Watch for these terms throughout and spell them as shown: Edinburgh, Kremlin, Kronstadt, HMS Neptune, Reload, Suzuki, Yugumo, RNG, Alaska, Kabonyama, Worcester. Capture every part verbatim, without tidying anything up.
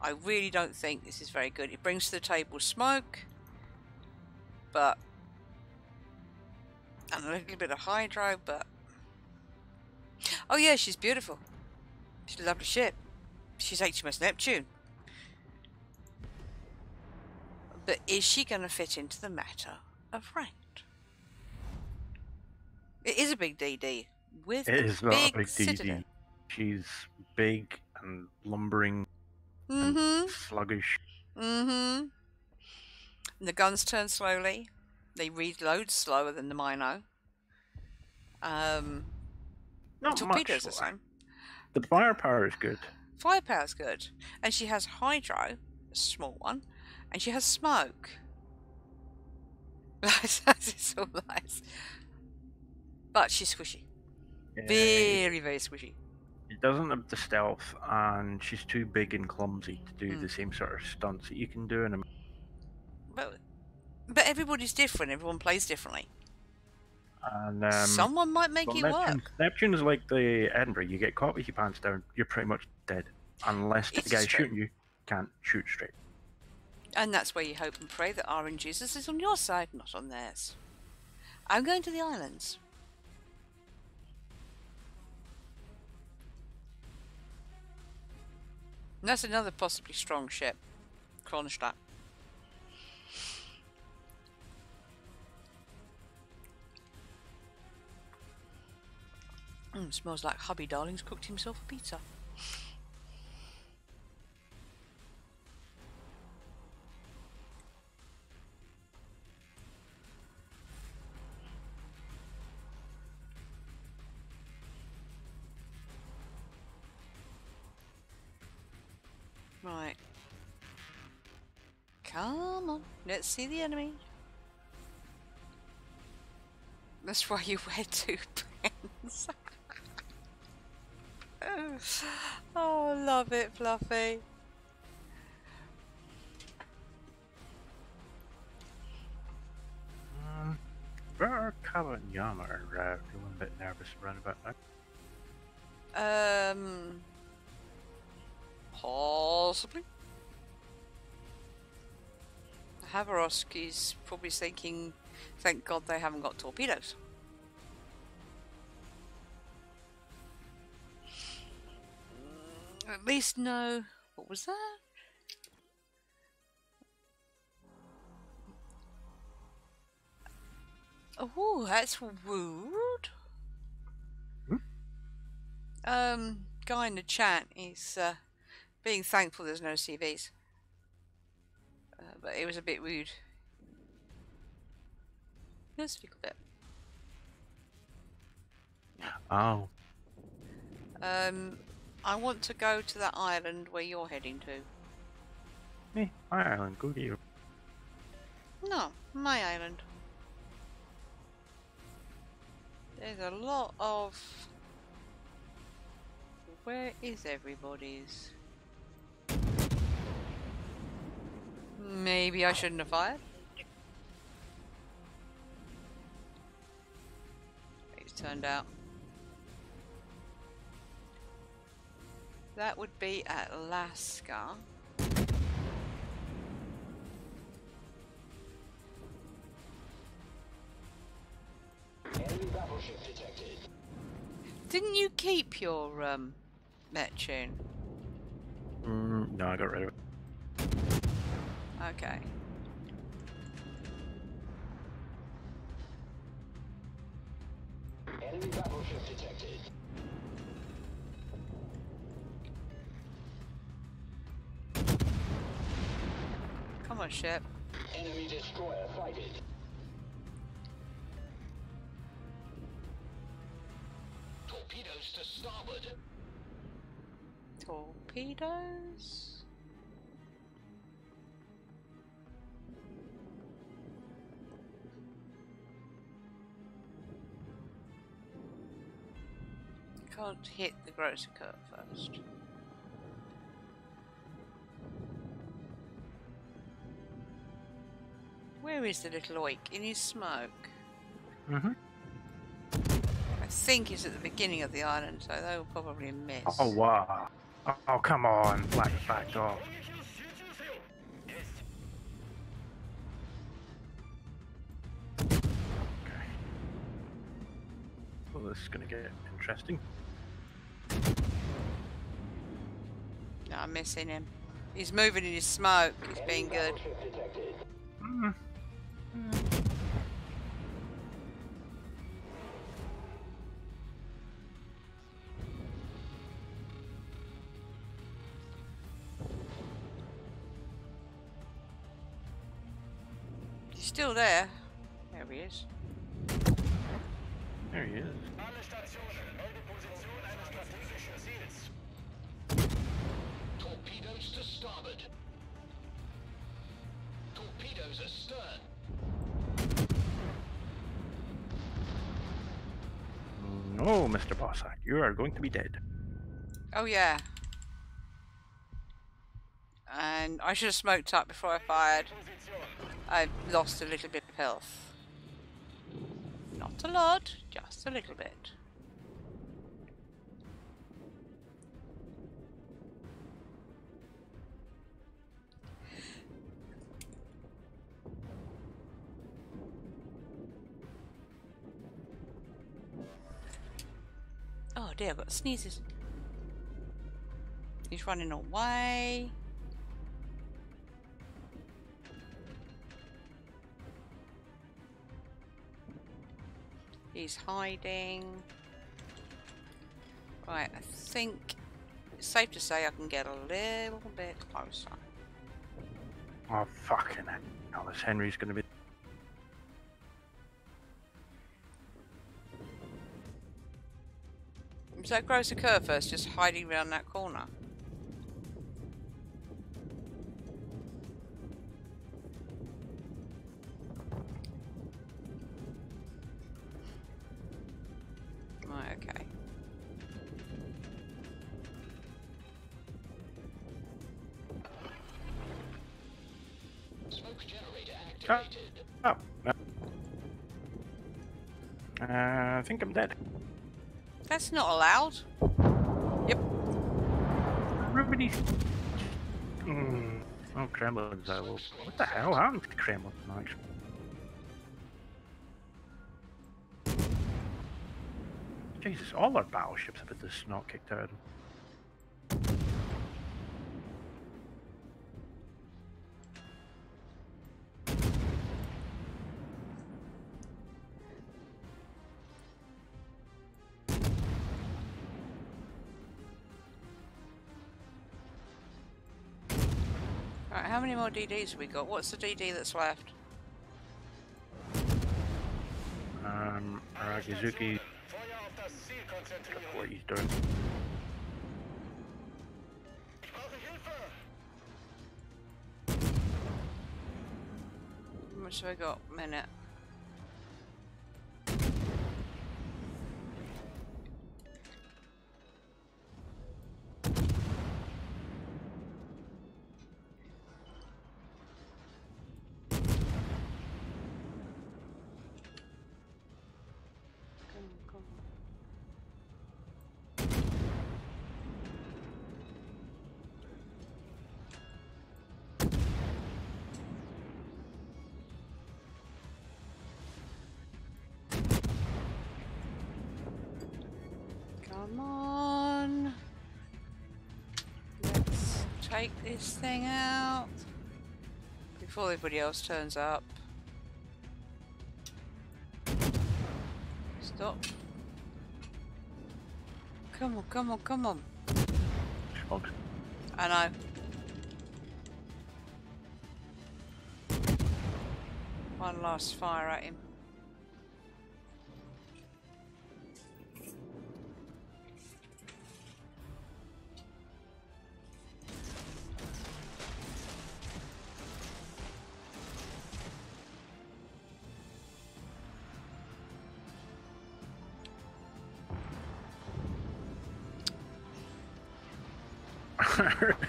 I really don't think this is very good. It brings to the table smoke, but and a little bit of hydro, but oh yeah, she's beautiful. She's a lovely ship. She's H M S Neptune. But is she going to fit into the matter of rank? It is a big D D. With it is not a big D D. She's big and lumbering mm-hmm. and sluggish. Mm-hmm. And the guns turn slowly. They reload slower than the Mino. Um, not torpedoes much. The same. The firepower is good. Firepower is good. And she has hydro, a small one, and she has smoke. It's all nice. But she's squishy. Yeah. Very, very squishy. She doesn't have the stealth, and she's too big and clumsy to do mm. the same sort of stunts that you can do in a... But, but everybody's different. Everyone plays differently. And, um, someone might make you Neptune, work. Neptune is like the Edinburgh. You get caught with your pants down, you're pretty much dead. Unless the it's guy shooting you can't shoot straight. And that's where you hope and pray that R N G is on your side, not on theirs. I'm going to the islands. And that's another possibly strong ship, Kronstadt. Mm, smells like hubby darling's cooked himself a pizza. Right. Come on, let's see the enemy. That's why you wear two pants. Oh, love it, Fluffy. Um, where are Kabonyama and Rav? I'm feeling a bit nervous around about that. Um, possibly. Havaroski's probably thinking, thank God they haven't got torpedoes. At least no... What was that? Oh, that's rude. Hmm? Um, guy in the chat is uh, being thankful there's no C Vs. Uh, but it was a bit rude. Let's speak a bit. Oh. Um... I want to go to that island where you're heading to. Me? My island, go to you. No, my island. There's a lot of... Where is everybody's? Maybe I shouldn't have fired? It's turned out. That would be at Alaska. Battleship detected. Didn't you keep your um, Neptune? Mm, no, I got rid of it. Okay. Enemy battleship detected. Come on, ship. Enemy destroyer sighted. Torpedoes to starboard. Torpedoes. Can't hit the grocer curve first. Where is the little oik? In his smoke? Mm-hmm. I think he's at the beginning of the island, so they'll probably miss. Oh, wow. Oh, come on. Black backed off. this is going to get interesting. No, I'm missing him. He's moving in his smoke. He's being good. Mm. Mm. He's still there. There he is. There he is. Torpedoes to starboard. Torpedoes astern. No, Mister Bossack, you are going to be dead. Oh yeah. And I should have smoked up before I fired. I lost a little bit of health. Not a lot, just a little bit. Oh dear, I've got sneezes. He's running away. He's hiding. Right, I think it's safe to say I can get a little bit closer. Oh, fucking hell, this Henry's gonna be. Does that gross occur first, just hiding around that corner? I think I'm dead. That's not allowed. Yep. Everybody's. Mm. Oh, Kremlin's out. What the hell? I'm Kremlin, actually. Jesus, all our battleships have had this snot kicked out of them. How many more D Ds have we got? What's the D D that's left? Um, Aragizuki. What he's doing. How much have I got? Minute. Come on, let's take this thing out before everybody else turns up. Stop. Come on, come on, come on. Okay. I know. One last fire at him.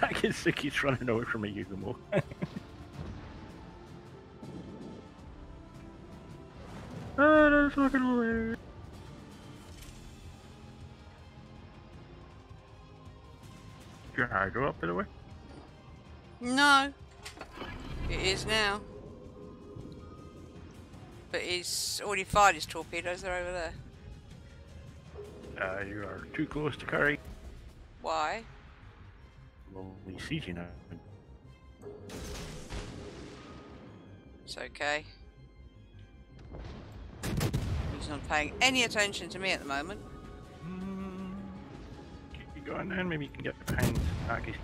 I get sick, he's running away from a Yugumo. Oh, that's fucking hilarious. Your hydro up, by the way? No. It is now. But he's already fired his torpedoes, they're over there. Uh, you are too close to carry. Why? Lonely sieging now. It's okay. He's not paying any attention to me at the moment. Mm, keep going then, maybe you can get behind Aki's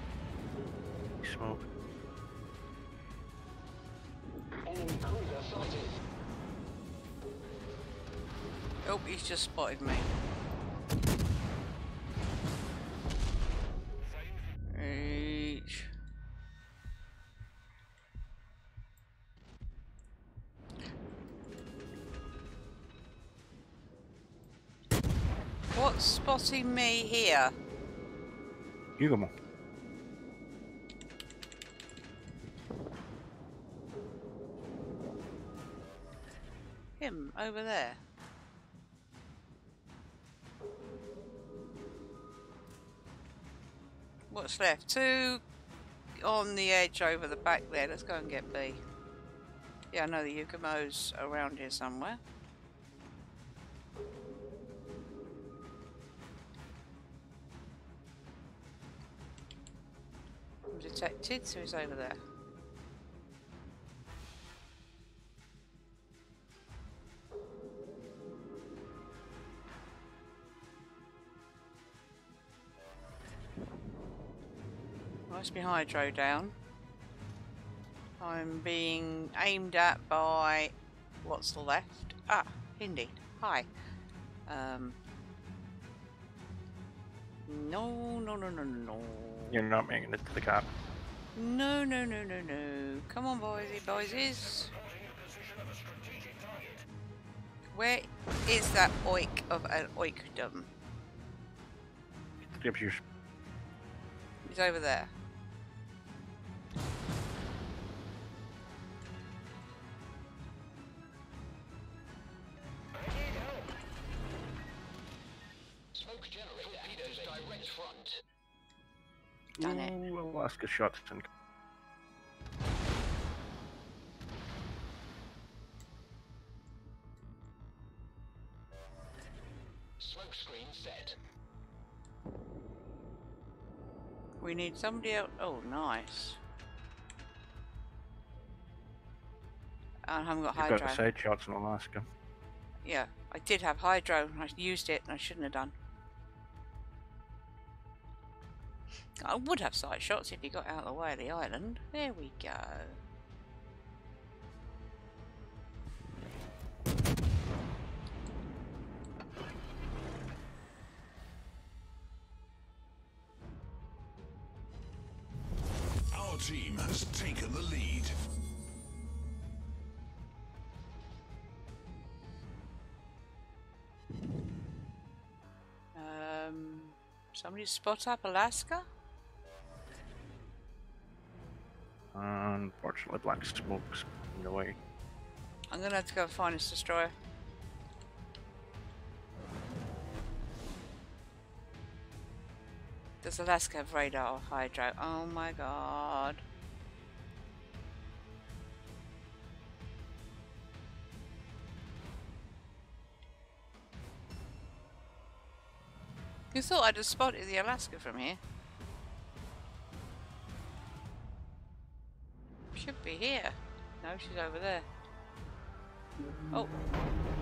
smoke. Enemy cruiser sighted. Oh, he's just spotted me. Each. What's spotting me here? Yugumo. Him over there. What's left? Two on the edge over the back there. Let's go and get B. Yeah, I know the Yugumo's around here somewhere. I'm detected, so he's over there. Must be hydro down. I'm being aimed at by what's left. Ah, Hindi. Hi. Um. No, no, no, no, no. You're not making it to the cap. No, no, no, no, no. Come on, boysy, boysies. Where is that oik of an oikdom? He's over there. Done it. Ooh, Alaska shots and smoke screen set. We need somebody else. Oh, nice. I haven't got hydro. You've got the side shots in Alaska. Yeah, I did have hydro and I used it and I shouldn't have done. I would have sight shots if you got out of the way of the island. There we go. Our team has taken the lead. Um, somebody spot up Alaska? Unfortunately, black smoke's in the way. I'm gonna have to go find this destroyer. Does Alaska have radar or hydro? Oh my god. You thought I'd have spotted the Alaska from here? Should be here. No, she's over there. Oh,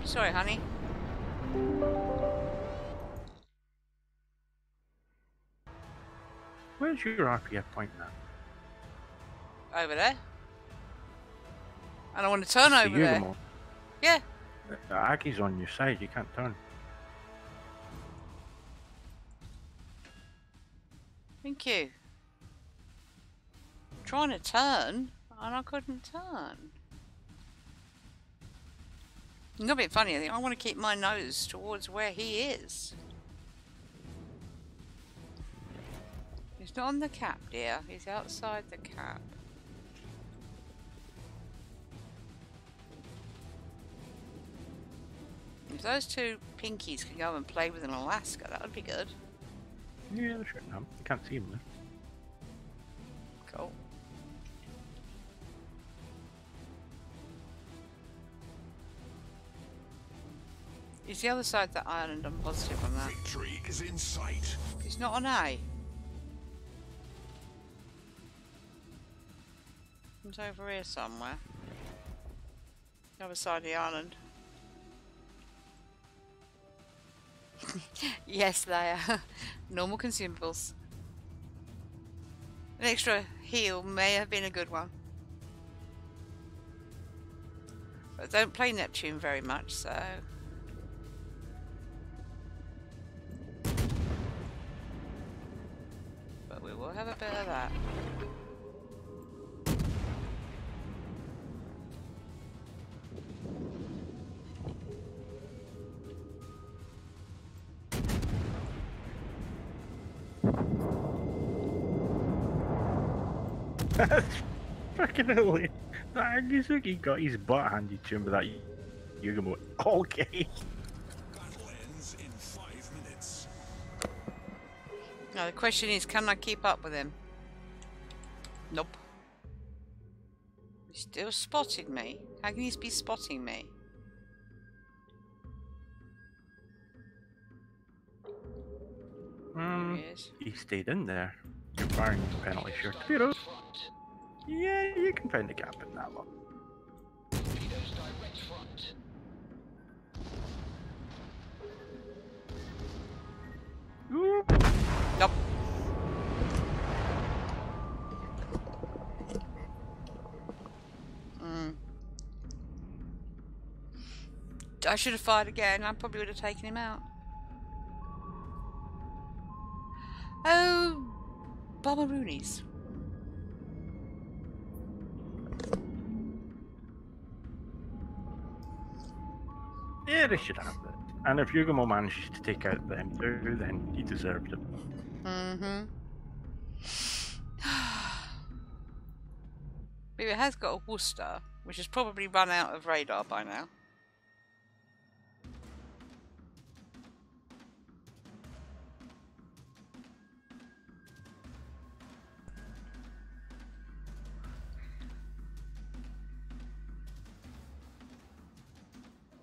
sorry, honey. Where's your R P F point now? Over there. And I want to turn it's over the there. Yeah. The, the Aki's on your side. You can't turn. Thank you. I'm trying to turn. And I couldn't turn. Not a bit funny, I think. I want to keep my nose towards where he is. He's not on the cap, dear. He's outside the cap. If those two pinkies can go and play with an Alaska, that would be good. Yeah, they shouldn't have. You can't see them, though. Cool. It's the other side of the island, I'm positive on that. Victory is in sight. It's not an A. It's over here somewhere. The other side of the island. Yes, they are. Normal consumables. An extra heal may have been a good one. But I don't play Neptune very much, so... But we will have a bit of that. Fucking hell, that Suzuki got his butt handed to him with that Yugumo all game. Battle ends in five minutes. Now the question is, can I keep up with him? Nope. He still spotted me. How can he be spotting me? Um, he, he stayed in there. You're firing the penalty shirt. Yeah, you can find a gap in that one. Torpedoes direct front. Ooh. Nope. Mm. I should have fired again. I probably would have taken him out. Oh, Barbaroonies. Yeah, they should have it. And if Yugumo manages to take out the M two, then he deserved it. Mm-hmm. Maybe it has got a Worcester, which has probably run out of radar by now.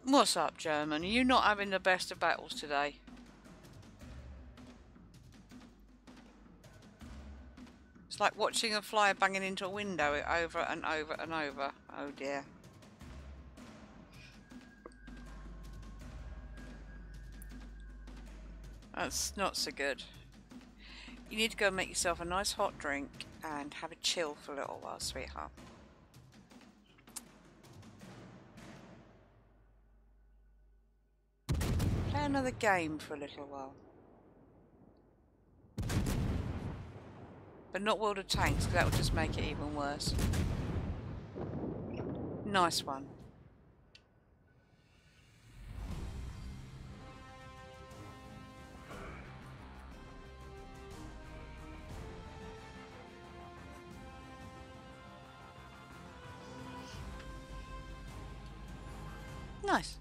What's up, German? Are you not having the best of battles today? It's like watching a fly banging into a window over and over and over. Oh dear. That's not so good. You need to go make yourself a nice hot drink and have a chill for a little while, sweetheart. Another game for a little while, but not World of Tanks, because that would just make it even worse. Nice one. Nice.